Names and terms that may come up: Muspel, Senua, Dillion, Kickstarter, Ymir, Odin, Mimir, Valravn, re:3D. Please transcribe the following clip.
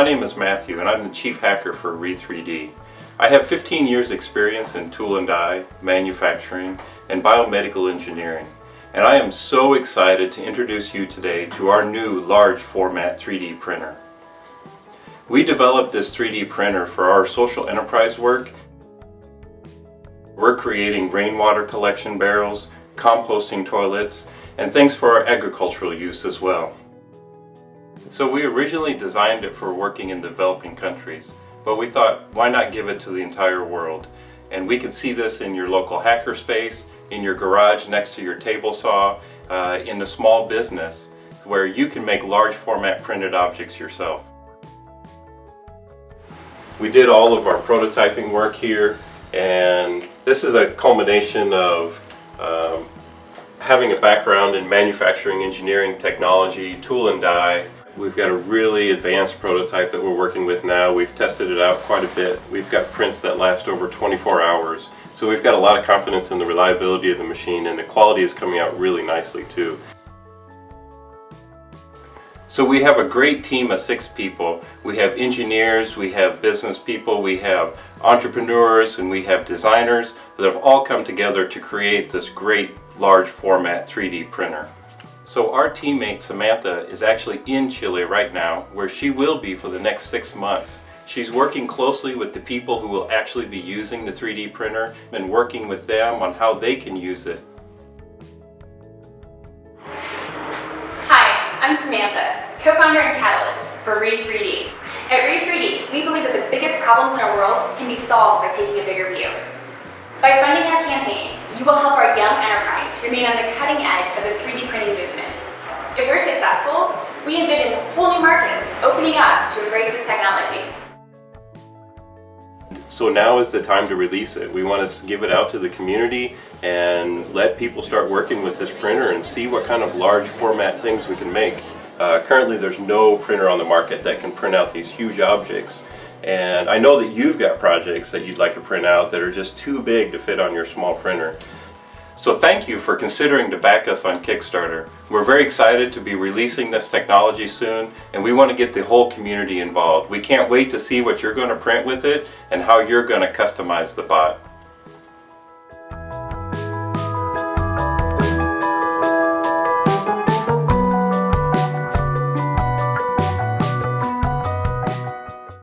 My name is Matthew and I'm the Chief Hacker for re:3D. I have 15 years experience in tool and die, manufacturing, and biomedical engineering, and I am so excited to introduce you today to our new large format 3D printer. We developed this 3D printer for our social enterprise work. We're creating rainwater collection barrels, composting toilets, and things for our agricultural use as well. So we originally designed it for working in developing countries, but we thought, why not give it to the entire world? And we could see this in your local hacker space, in your garage next to your table saw, in a small business where you can make large format printed objects yourself. We did all of our prototyping work here, and this is a culmination of having a background in manufacturing, engineering, technology, tool and die. We've got a really advanced prototype that we're working with now. We've tested it out quite a bit. We've got prints that last over 24 hours. So we've got a lot of confidence in the reliability of the machine, and the quality is coming out really nicely too. So we have a great team of 6 people. We have engineers, we have business people, we have entrepreneurs, and we have designers that have all come together to create this great large format 3D printer. So our teammate Samantha is actually in Chile right now, where she will be for the next 6 months. She's working closely with the people who will actually be using the 3D printer and working with them on how they can use it. I'm Samantha, co-founder and catalyst for re:3D. At re:3D, we believe that the biggest problems in our world can be solved by taking a bigger view. By funding our campaign, you will help our young enterprise remain on the cutting edge of the 3D printing movement. If we're successful, we envision whole new markets opening up to embrace this technology. So now is the time to release it. We want to give it out to the community and let people start working with this printer and see what kind of large format things we can make. Currently there's no printer on the market that can print out these huge objects, and I know that you've got projects that you'd like to print out that are just too big to fit on your small printer. So thank you for considering to back us on Kickstarter. We're very excited to be releasing this technology soon, and we want to get the whole community involved. We can't wait to see what you're going to print with it and how you're going to customize the bot.